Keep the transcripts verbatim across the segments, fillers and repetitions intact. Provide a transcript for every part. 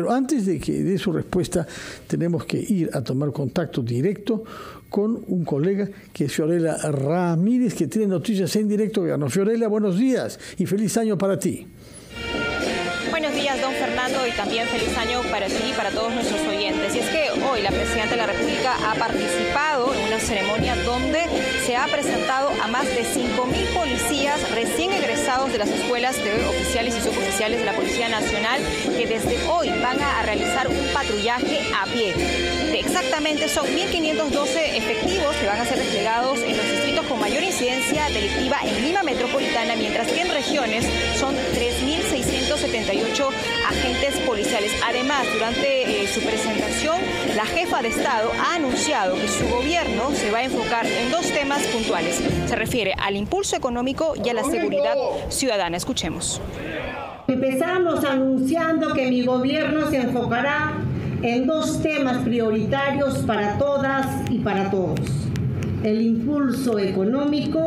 Pero antes de que dé su respuesta, tenemos que ir a tomar contacto directo con un colega que es Fiorella Ramírez, que tiene noticias en directo. Bueno, Fiorella, buenos días y feliz año para ti. Buenos días, don Fernando, y también feliz año para ti y para todos nuestros oyentes. Y es que hoy la Presidenta de la República ha participado en una ceremonia donde se ha presentado a más de cinco mil policías recién egresados de las escuelas de oficiales y suboficiales de la Policía Nacional, que desde hoy van a realizar un patrullaje a pie. Exactamente, son mil quinientos doce efectivos que van a ser desplegados en los distritos con mayor incidencia delictiva en Lima Metropolitana, mientras que en regiones son tres mil seiscientos setenta y ocho agentes policiales. Además, durante eh, su presentación, la jefa de Estado ha anunciado que su gobierno se va a enfocar en dos temas puntuales. Se refiere al impulso económico y a la seguridad ciudadana. Escuchemos. Empezamos anunciando que mi gobierno se enfocará en dos temas prioritarios para todas y para todos: el impulso económico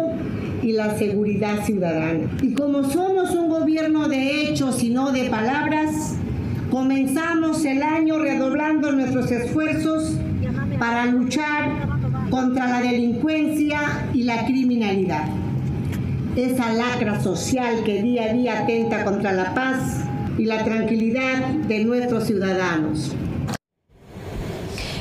y la seguridad ciudadana. Y como somos un gobierno de hechos y no de palabras, comenzamos el año redoblando nuestros esfuerzos para luchar contra la delincuencia y la criminalidad, esa lacra social que día a día atenta contra la paz y la tranquilidad de nuestros ciudadanos.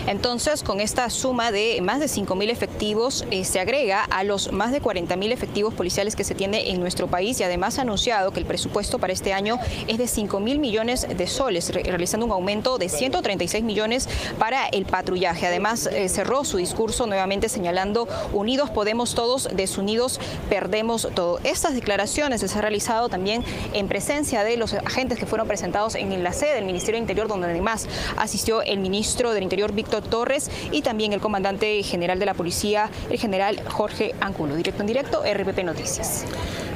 Entonces, con esta suma de más de cinco mil efectivos, eh, se agrega a los más de cuarenta mil efectivos policiales que se tiene en nuestro país, y además ha anunciado que el presupuesto para este año es de cinco mil millones de soles, re realizando un aumento de ciento treinta y seis millones para el patrullaje. Además, eh, cerró su discurso nuevamente señalando: unidos podemos todos, desunidos perdemos todo. Estas declaraciones se han realizado también en presencia de los agentes que fueron presentados en la sede del Ministerio del Interior, donde además asistió el ministro del Interior, Víctor Torres, y también el comandante general de la policía, el general Jorge Angulo. Directo en directo, R P P Noticias.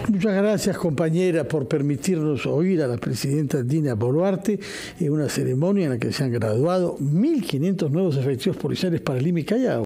Muchas gracias, compañera, por permitirnos oír a la presidenta Dina Boluarte en una ceremonia en la que se han graduado mil quinientos nuevos efectivos policiales para Lima y Callao.